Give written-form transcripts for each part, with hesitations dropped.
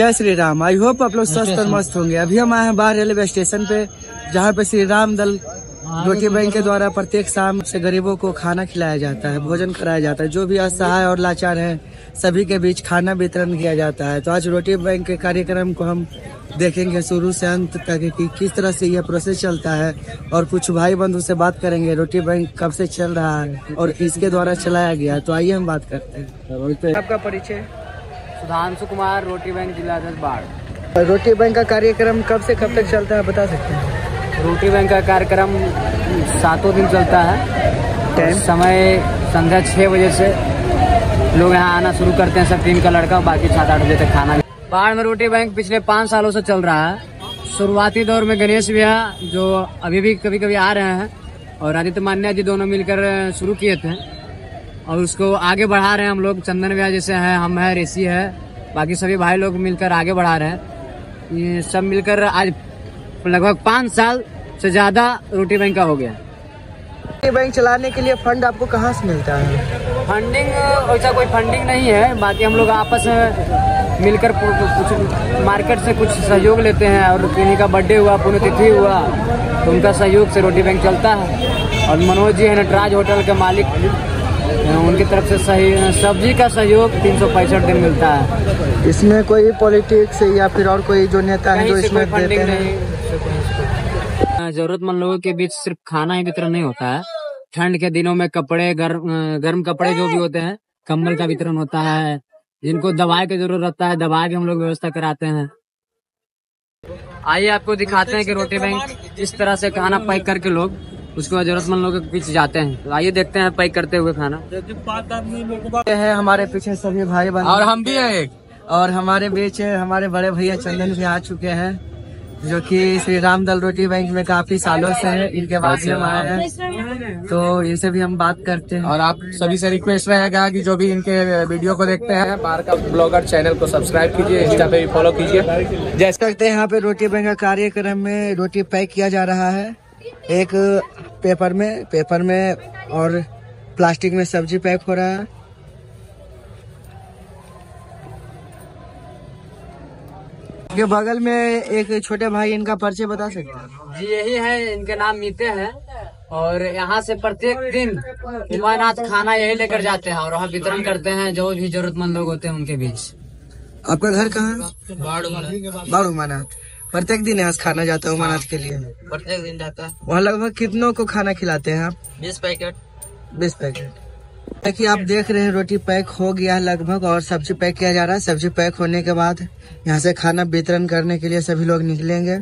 जय Shri Ram. I hope आप लोग स्वस्थ और मस्त होंगे। अभी हम आए हैं बाहर रेलवे स्टेशन पे, जहाँ पे श्री राम दल रोटी बैंक के द्वारा प्रत्येक शाम से गरीबों को खाना खिलाया जाता है, भोजन कराया जाता है। जो भी असहाय और लाचार हैं सभी के बीच खाना वितरण किया जाता है। तो आज रोटी बैंक के कार्यक्रम को हम देखेंगे शुरू से अंत तक कि किस तरह से यह प्रोसेस चलता है, और कुछ भाई बंधु से बात करेंगे रोटी बैंक कब से चल रहा है और इसके द्वारा चलाया गया। तो आइए हम बात करते हैं। आपका परिचय? सुधांशु कुमार, रोटी बैंक जिला अध्यक्ष बाड़ू। रोटी बैंक का कार्यक्रम कब से कब तक चलता है, बता सकते हैं? रोटी बैंक का कार्यक्रम सातों दिन चलता है। समय संध्या 6 बजे से लोग यहाँ आना शुरू करते हैं, सब टीम का लड़का, बाकी 7-8 बजे तक खाना। बाढ़ में रोटी बैंक पिछले 5 सालों से चल रहा है। शुरुआती दौर में गणेश भैया, जो अभी भी कभी कभी आ रहे हैं, और आदित्य मान्या जी दोनों मिलकर शुरू किए थे, और उसको आगे बढ़ा रहे हैं हम लोग। चंदन भैया जैसे हैं, हम हैं, ऋषि है, बाकी सभी भाई लोग मिलकर आगे बढ़ा रहे हैं। ये सब मिलकर आज लगभग 5 साल से ज्यादा रोटी बैंक का हो गया। रोटी बैंक चलाने के लिए फंड आपको कहाँ से मिलता है? फंडिंग वैसा कोई फंडिंग नहीं है, बाकी हम लोग आपस में मिलकर कुछ मार्केट से कुछ सहयोग लेते हैं, और किन्हीं का बर्थडे हुआ, पुण्यतिथि हुआ, तो उनका सहयोग से रोटी बैंक चलता है। और मनोज जी है नटराज होटल के मालिक, उनकी तरफ से सब्जी का सहयोग 365 दिन मिलता है। इसमें कोई पॉलिटिक्स या फिर और कोई जो नेता है जो इसमें देते हैं? जरूरतमंद लोगों के बीच सिर्फ खाना ही वितरण नहीं होता है, ठंड के दिनों में कपड़े, गर्म कपड़े जो भी होते हैं, कंबल का वितरण होता है। जिनको दवाई की जरूरत रहता है, दवाई की हम लोग व्यवस्था कराते हैं। आइए आपको दिखाते हैं कि रोटी बैंक इस तरह से खाना पैक करके लोग उसको जरूरतमंद लोगों के पीछे जाते हैं। तो आइए देखते हैं पैक करते हुए खाना। ये है हमारे पीछे सभी भाई बहन, और हम भी हैं एक, और हमारे बीच हमारे बड़े भैया चंदन भी आ चुके हैं, जो कि श्री राम दल रोटी बैंक में काफी सालों से हैं, इनके पास में आए हैं, तो इनसे भी हम बात करते हैं। और आप सभी से रिक्वेस्ट रहेगा कि जो भी इनके वीडियो को देखते हैं, बाहर का ब्लॉगर चैनल को सब्सक्राइब कीजिए, इंस्टा पे भी फॉलो कीजिए। जैसे करते हैं यहाँ पे रोटी बैंक का कार्यक्रम में रोटी पैक किया जा रहा है, एक पेपर में और प्लास्टिक में सब्जी पैक हो रहा है। के बगल में एक छोटे भाई, इनका परिचय बता सकते हैं? जी यही है, इनके नाम मीते हैं, और यहाँ से प्रत्येक दिन भोजनाथ खाना यही लेकर जाते हैं और वहाँ वितरण करते हैं जो भी जरूरतमंद लोग होते हैं उनके बीच। आपका घर कहाँ है? बाड़ु मनात। प्रत्येक दिन यहाँ खाना जाता है मनात के लिए? प्रत्येक दिन जाता है। वहाँ लगभग कितनों को खाना खिलाते हैं आप? 20 पैकेट। 20 पैकेट। कि आप देख रहे हैं रोटी पैक हो गया लगभग, और सब्जी पैक किया जा रहा है। सब्जी पैक होने के बाद यहाँ से खाना वितरण करने के लिए सभी लोग निकलेंगे।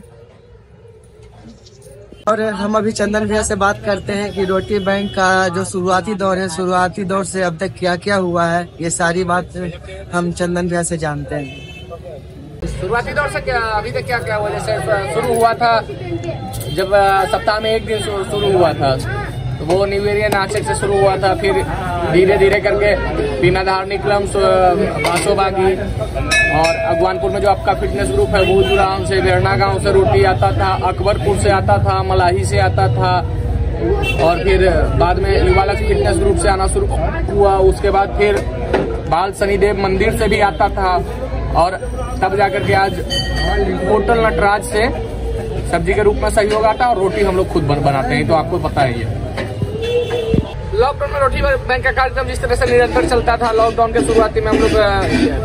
और हम अभी चंदन भैया से बात करते हैं कि रोटी बैंक का जो शुरुआती दौर है, शुरुआती दौर से अब तक क्या क्या हुआ है, ये सारी बात हम चंदन भैया से जानते हैं। शुरुआती दौर से अभी तक क्या क्या हुआ? जैसे शुरू हुआ था जब सप्ताह में 1 दिन शुरू हुआ था, तो वो न्यू ईयर नाश्ते से शुरू हुआ था। फिर धीरे धीरे करके बिना धार्मिक क्रम, बासोबागी, और अगवानपुर में जो आपका फिटनेस ग्रुप है भूतुराम से, वेरना गाँव से रोटी आता था, अकबरपुर से आता था, मलाही से आता था, और फिर बाद में युवा लक्ष्य फिटनेस ग्रुप से आना शुरू हुआ। उसके बाद फिर बाल शनिदेव मंदिर से भी आता था, और तब जाकर के आज होटल नटराज से सब्जी के रूप में सहयोग आता है, और रोटी हम लोग खुद बनाते हैं, तो आपको पता ही है। लॉकडाउन में रोटी बैंक का कार्यक्रम जिस तरह से निरंतर चलता था, लॉकडाउन के शुरुआती में हम लोग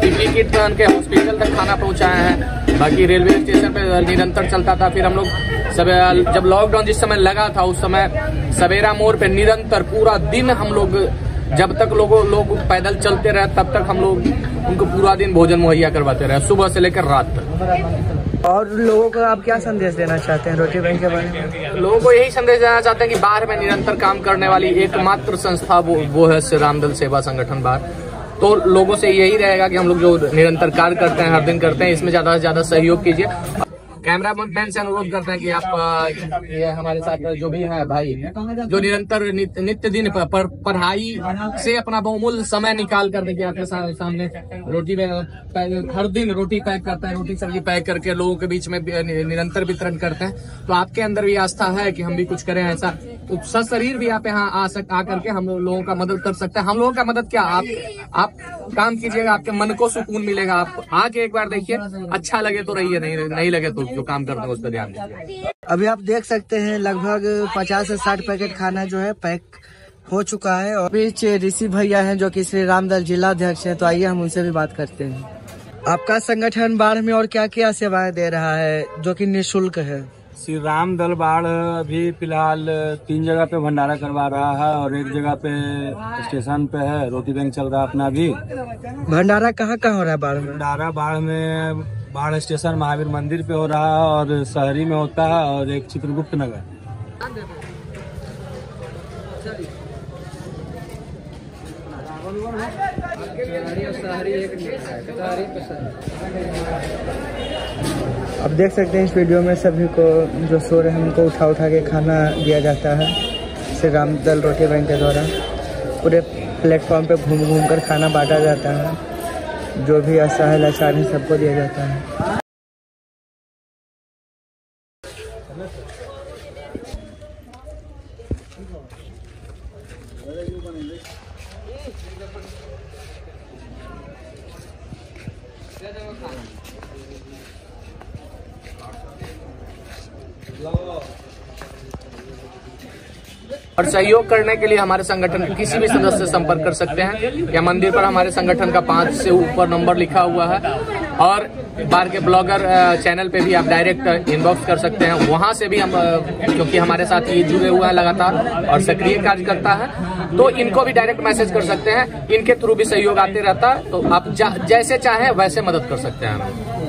पीपी किट पहन के हॉस्पिटल तक खाना पहुंचाए हैं, बाकी रेलवे स्टेशन पे निरंतर चलता था। फिर हम लोग सब जब लॉकडाउन जिस समय लगा था, उस समय सवेरा मोड़ पे निरंतर पूरा दिन हम लोग, जब तक लोग पैदल चलते रहे तब तक हम लोग उनको पूरा दिन भोजन मुहैया करवाते रहे, सुबह से लेकर रात तक। और लोगों को आप क्या संदेश देना चाहते हैं रोटी बैंक के बारे में? लोगों को यही संदेश देना चाहते हैं कि बाहर में निरंतर काम करने वाली एकमात्र संस्था वो है श्री रामदल सेवा संगठन बाहर। तो लोगों से यही रहेगा कि हम लोग जो निरंतर कार्य करते हैं, हर दिन करते हैं, इसमें ज्यादा से ज्यादा सहयोग कीजिए। कैमरा मैन से अनुरोध करते हैं कि आप ये हमारे साथ जो भी है भाई जो निरंतर नित्य दिन पर पढ़ाई से अपना बहुमूल्य समय निकाल कर देखिए आपके सामने रोटी में हर दिन रोटी पैक करता है, रोटी सब्जी पैक करके लोगों के बीच में निरंतर वितरण करते हैं। तो आपके अंदर भी आस्था है कि हम भी कुछ करें ऐसा, तो सशरीर भी आप यहाँ आकर के हम लोगों का मदद कर सकते हैं। हम लोगों का मदद क्या, आप काम कीजिएगा, आपके मन को सुकून मिलेगा। आप आके एक बार देखिए, अच्छा लगे तो रहिए, नहीं लगे तो जो काम करते हैं उस पर ध्यान दीजिए। अभी आप देख सकते हैं लगभग 50 से 60 पैकेट खाना जो है पैक हो चुका है। और बीच ऋषि भैया हैं जो कि श्री राम दल जिला अध्यक्ष हैं, तो आइए हम उनसे भी बात करते हैं। आपका संगठन बाढ़ में और क्या क्या सेवाएं दे रहा है जो कि निःशुल्क है? श्री राम दल बाढ़ अभी फिलहाल 3 जगह पे भंडारा करवा रहा है और एक जगह पे स्टेशन पे है, रोटी बैंक चल रहा है अपना। अभी भंडारा कहाँ कहाँ हो रहा है बाढ़ में? भंडारा बाढ़ में बाढ़ स्टेशन महावीर मंदिर पे हो रहा है और शहरी में होता है और एक चित्रगुप्त नगर। आप देख सकते हैं इस वीडियो में सभी को जो सो रहे हैं उनको उठा के खाना दिया जाता है श्री राम दल रोटी बैंक के द्वारा। पूरे प्लेटफॉर्म पे घूम कर खाना बांटा जाता है, जो भी असहाय लाचार है सबको दिया जाता है। और सहयोग करने के लिए हमारे संगठन के किसी भी सदस्य से संपर्क कर सकते हैं। या मंदिर पर हमारे संगठन का 5 से ऊपर नंबर लिखा हुआ है और बाहर के ब्लॉगर चैनल पे भी आप डायरेक्ट इनबॉक्स कर सकते हैं। वहां से भी हम, क्योंकि हमारे साथ ये जुड़े हुए हैं लगातार और सक्रिय कार्यकर्ता है, तो इनको भी डायरेक्ट मैसेज कर सकते हैं। इनके थ्रू भी सहयोग आते रहता है, तो आप जैसे चाहें वैसे मदद कर सकते हैं।